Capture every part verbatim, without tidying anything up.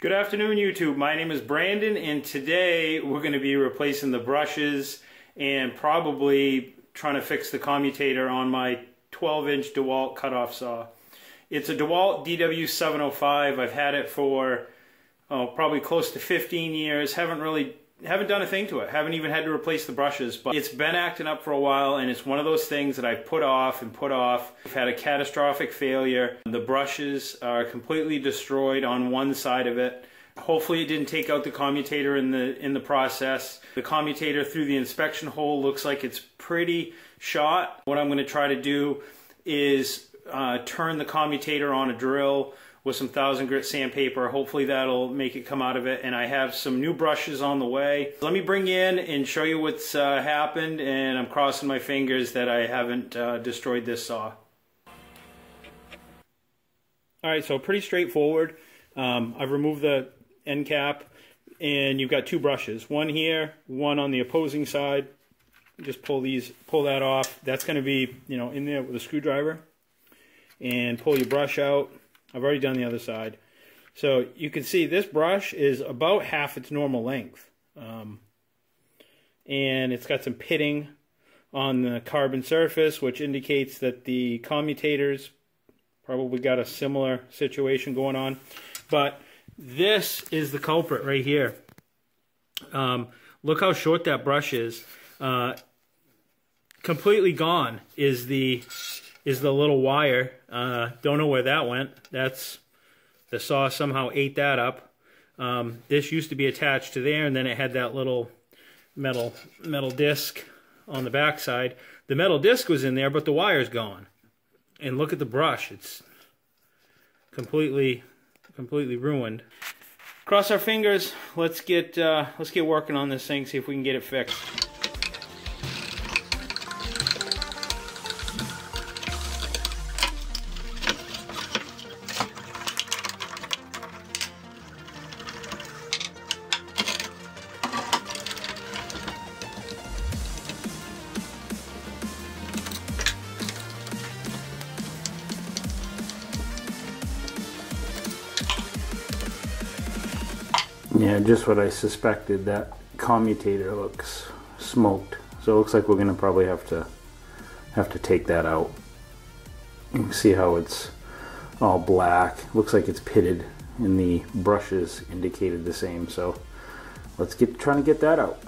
Good afternoon, YouTube. My name is Brandon, and today we're going to be replacing the brushes and probably trying to fix the commutator on my twelve inch DeWalt cutoff saw. It's a DeWalt D W seven oh five. I've had it for oh, probably close to fifteen years. Haven't really, haven't done a thing to it. Haven't even had to replace the brushes, but it's been acting up for a while, and it's one of those things that I put off and put off. I've had a catastrophic failure. The brushes are completely destroyed on one side of it. Hopefully it didn't take out the commutator in the in the process. The commutator through the inspection hole looks like it's pretty shot. What I'm going to try to do is uh, turn the commutator on a drill with some thousand grit sandpaper. Hopefully that'll make it come out of it, and I have some new brushes on the way. Let me bring in and show you what's uh, happened, and I'm crossing my fingers that I haven't uh, destroyed this saw. Alright, so pretty straightforward. Um, I've removed the end cap, and you've got two brushes, one here, one on the opposing side. Just pull these, pull that off. That's going to be, you know, in there with a screwdriver, and pull your brush out. I've already done the other side. So you can see this brush is about half its normal length. Um, and it's got some pitting on the carbon surface, which indicates that the commutator's probably got a similar situation going on. But this is the culprit right here. Um, look how short that brush is. Uh, completely gone is the... is the little wire. Uh, don't know where that went. That's, the saw somehow ate that up. Um, this used to be attached to there, and then it had that little metal metal disc on the backside. The metal disc was in there, but the wire's gone. And look at the brush. It's completely completely ruined. Cross our fingers. Let's get uh, let's get working on this thing. See if we can get it fixed. Yeah, just what I suspected, that commutator looks smoked. So it looks like we're gonna probably have to have to take that out. You can see how it's all black. Looks like it's pitted, and the brushes indicated the same. So let's get trying to get that out.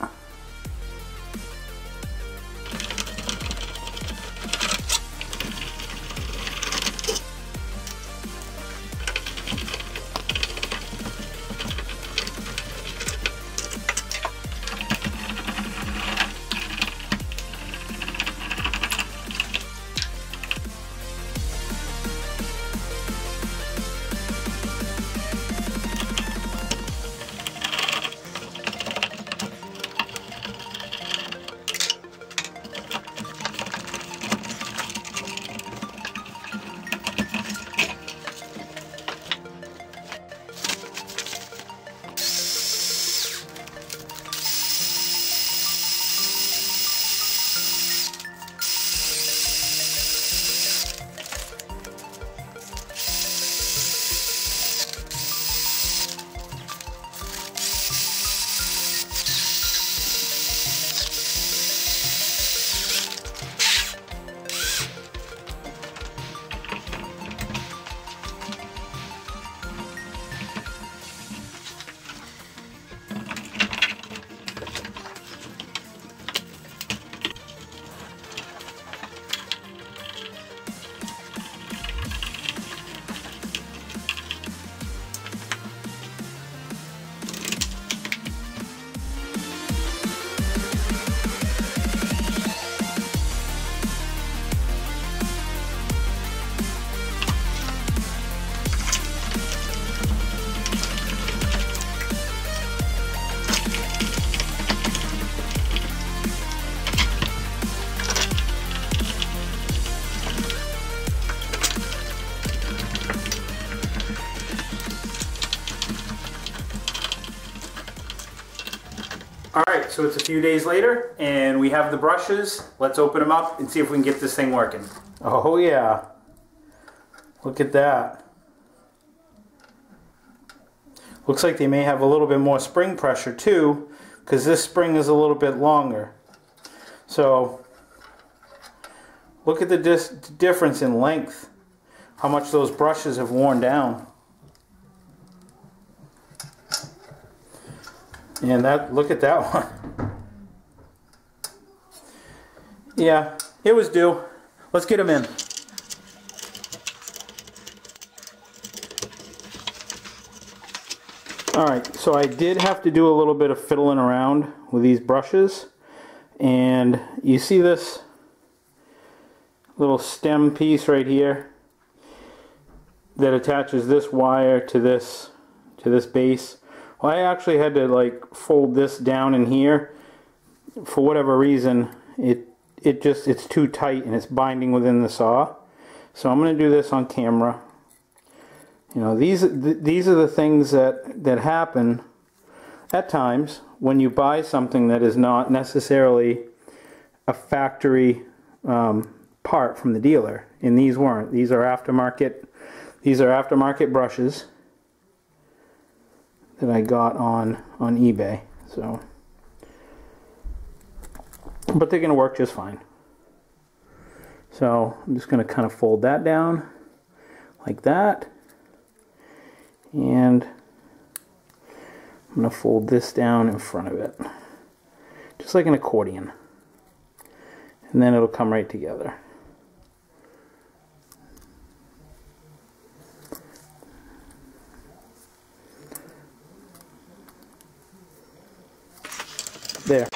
Alright, so it's a few days later, and we have the brushes. Let's open them up and see if we can get this thing working. Oh yeah. Look at that. Looks like they may have a little bit more spring pressure too, because this spring is a little bit longer. So look at the dis difference in length, how much those brushes have worn down. And that, look at that one. Yeah, it was due. Let's get them in. Alright, so I did have to do a little bit of fiddling around with these brushes, and you see this little stem piece right here that attaches this wire to this to this base. Well, I actually had to like fold this down in here. For whatever reason, it it just it's too tight and it's binding within the saw. So I'm going to do this on camera. You know, these th these are the things that that happen at times when you buy something that is not necessarily a factory um, part from the dealer. And these weren't. These are aftermarket. These are aftermarket brushes that I got on on eBay. So, but they're going to work just fine. So I'm just going to kind of fold that down like that. And I'm going to fold this down in front of it, just like an accordion, and then it'll come right together. There.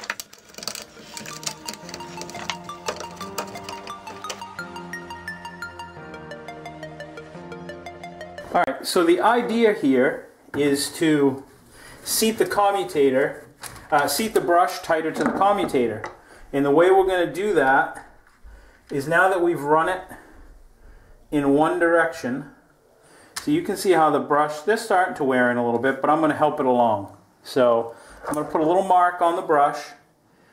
Alright, so the idea here is to seat the commutator, uh, seat the brush tighter to the commutator. And the way we're going to do that is, now that we've run it in one direction, so you can see how the brush, they're starting to wear in a little bit, but I'm going to help it along. So I'm going to put a little mark on the brush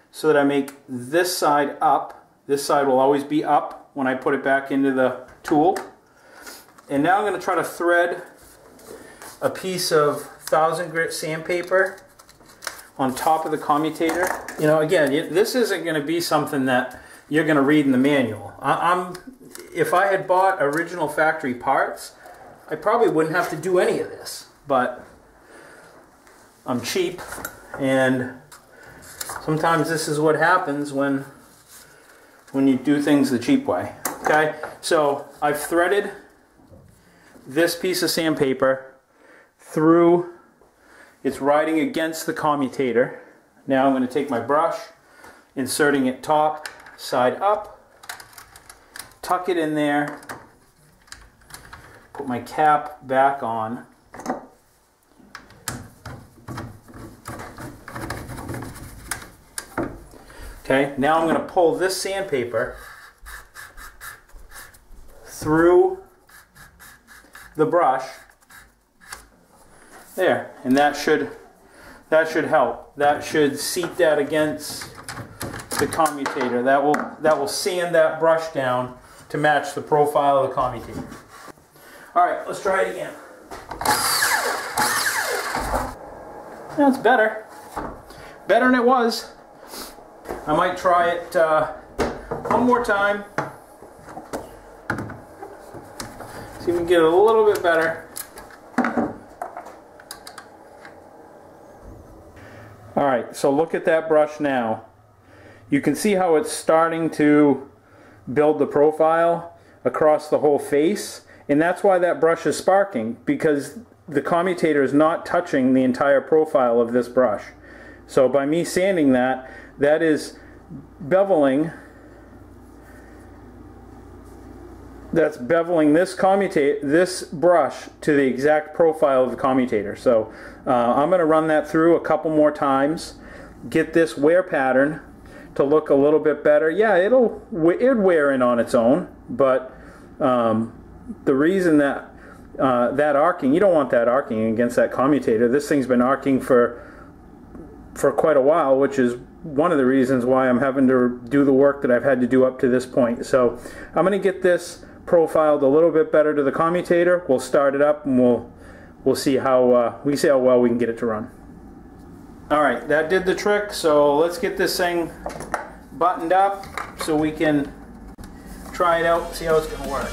so that I make this side up. This side will always be up when I put it back into the tool. And now I'm going to try to thread a piece of thousand grit sandpaper on top of the commutator. You know, again, this isn't going to be something that you're going to read in the manual. I'm, if I had bought original factory parts, I probably wouldn't have to do any of this. But I'm cheap, and sometimes this is what happens when when you do things the cheap way. Okay, so I've threaded this piece of sandpaper through, it's riding against the commutator. Now I'm going to take my brush, inserting it top side up, tuck it in there, put my cap back on, okay, now I'm going to pull this sandpaper through the brush there, and that should that should help. That should seat that against the commutator. That will that will sand that brush down to match the profile of the commutator. All right, let's try it again. That's better, better than it was. I might try it uh, one more time. See if we can get it a little bit better. Alright, so look at that brush now. You can see how it's starting to build the profile across the whole face, and that's why that brush is sparking, because the commutator is not touching the entire profile of this brush. So by me sanding that, that is beveling that's beveling this commutator, this brush, to the exact profile of the commutator. So uh, I'm going to run that through a couple more times, get this wear pattern to look a little bit better. Yeah, it'll it wear in on its own, but um, the reason that uh, that arcing, you don't want that arcing against that commutator. This thing's been arcing for for quite a while, which is one of the reasons why I'm having to do the work that I've had to do up to this point. So I'm going to get this profiled a little bit better to the commutator. We'll start it up and we'll we'll see how uh, we see how well we can get it to run. All right, that did the trick. So let's get this thing buttoned up so we can try it out, see how it's going to work.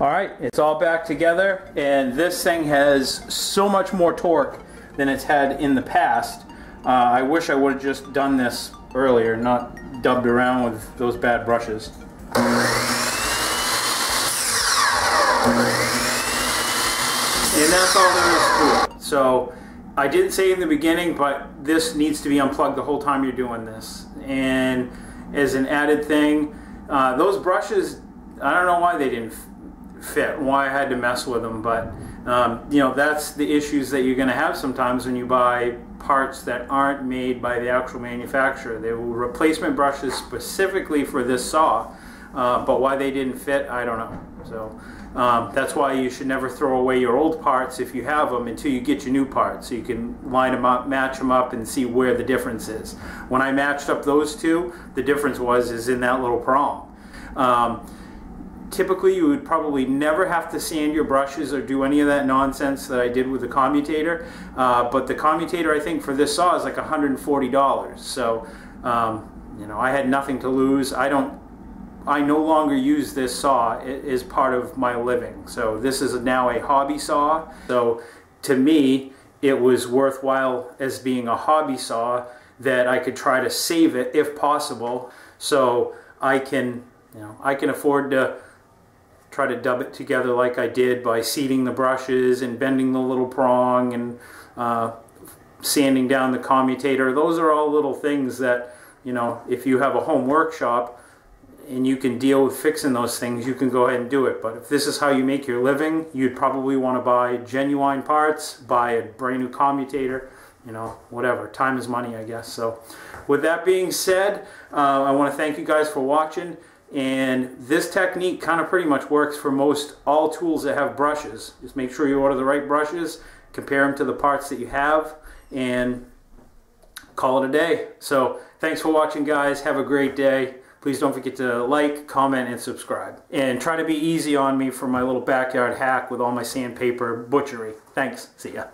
All right, it's all back together, and this thing has so much more torque than it's had in the past. Uh, I wish I would have just done this earlier, not dubbed around with those bad brushes. And that's all there is to it. So I didn't say in the beginning, but this needs to be unplugged the whole time you're doing this. And as an added thing, uh, those brushes, I don't know why they didn't fit, why I had to mess with them, but um, you know, that's the issues that you're going to have sometimes when you buy parts that aren't made by the actual manufacturer. They were replacement brushes specifically for this saw, uh, but why they didn't fit, I don't know. So um, that's why you should never throw away your old parts if you have them until you get your new parts, so you can line them up, match them up, and see where the difference is. When I matched up those two, the difference was is in that little prong. Um, Typically, you would probably never have to sand your brushes or do any of that nonsense that I did with the commutator. Uh, but the commutator, I think, for this saw is like one hundred forty dollars. So, um, you know, I had nothing to lose. I don't, I no longer use this saw as part of my living. So this is now a hobby saw. So to me, it was worthwhile as being a hobby saw that I could try to save it if possible. So I can, you know, I can afford to try to dub it together like I did by seating the brushes and bending the little prong and uh, sanding down the commutator. Those are all little things that, you know, if you have a home workshop and you can deal with fixing those things, you can go ahead and do it. But if this is how you make your living, you'd probably want to buy genuine parts, buy a brand new commutator, you know, whatever. Time is money, I guess. So with that being said, uh, I want to thank you guys for watching. And this technique kind of pretty much works for most all tools that have brushes. Just make sure you order the right brushes, compare them to the parts that you have, and call it a day. So thanks for watching, guys. Have a great day. Please don't forget to like, comment, and subscribe. And try to be easy on me for my little backyard hack with all my sandpaper butchery. Thanks. See ya.